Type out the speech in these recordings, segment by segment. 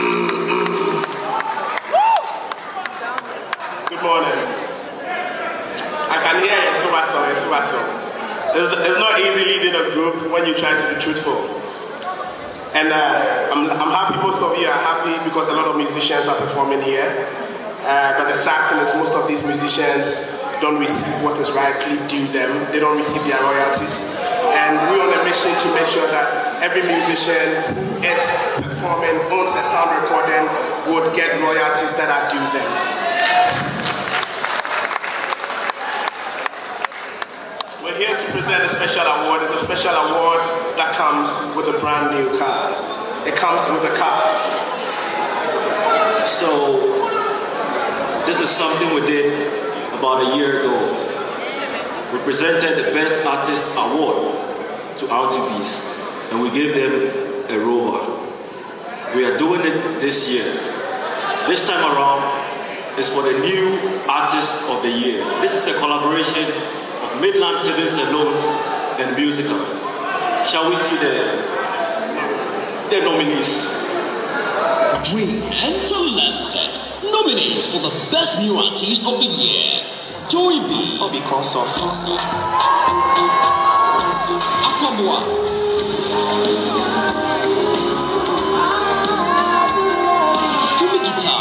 Good morning. I can hear your super song, your super song. It's not easy leading a group when you try to be truthful. And I'm happy most of you are happy because a lot of musicians are performing here. But the sad thing is most of these musicians don't receive what is rightly due them. They don't receive their royalties. And we're on a mission to make sure that every musician who is performing, owns a sound recording, would get royalties that are due them. Here to present a special award. It's a special award that comes with a brand new car. It comes with a car. So, this is something we did about a year ago. We presented the Best Artist Award to R2Bees, and we gave them a rover. We are doing it this year. This time around, it's for the new Artist of the Year. This is a collaboration Midland Seasons and Lords and Musica. Shall we see the nominees? We and talented nominees for the Best New Artist of the Year. Joey B. Or because of Aquaboy. Give me guitar.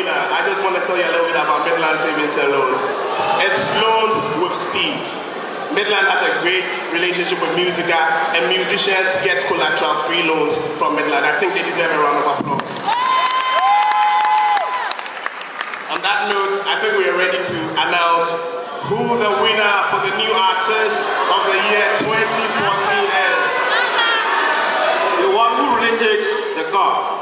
I just want to tell you a little bit about Midland Seasons and Lords. It's Lords with speed. Midland has a great relationship with Musica, and musicians get collateral free loans from Midland. I think they deserve a round of applause. On that note, I think we are ready to announce who the winner for the New Artist of the Year 2014 is. The one who really takes the car.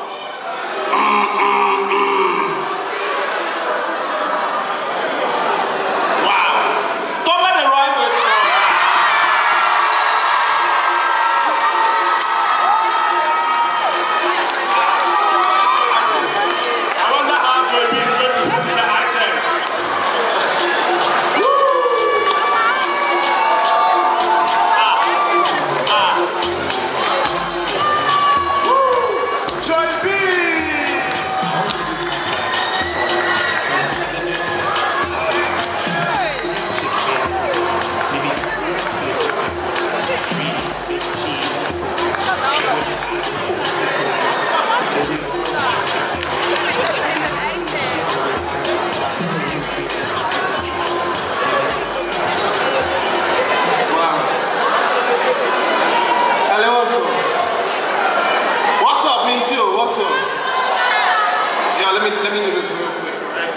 Let me do this real quick, right?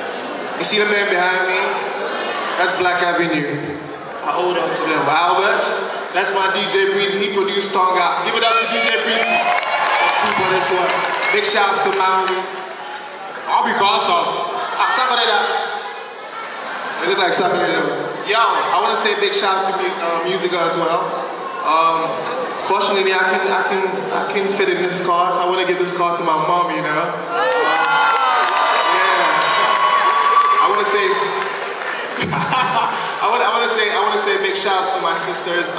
You see the man behind me? That's Black Avenue. I owe it up to them. Albert, that's my DJ Preezy. He produced Tonga. Give it up to DJ Preezy for this one. Big shouts to Mountain. All because of. It looks like something that. Yo, I want to say big shouts to Musica as well. Fortunately, I can fit in this car. So I want to give this car to my mom, you know. I want to say big shouts to my sisters,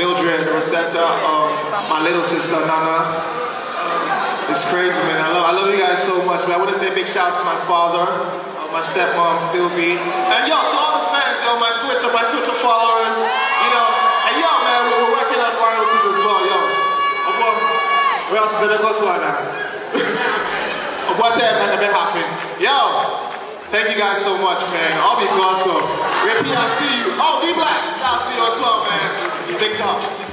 Mildred, Rosetta, my little sister Nana. It's crazy, man. I love you guys so much, man. I want to say big shouts to my father, my stepmom Sylvie, and yo to all the fans, yo, my Twitter followers, you know, and yo, man, we're working on royalties as well, yo. Royalties are going to go now. What's that? It happened, yo. Thank you guys so much, man. All because of. Repeat, I see you. Oh, D-Black, I'll see you as well, man. Big up.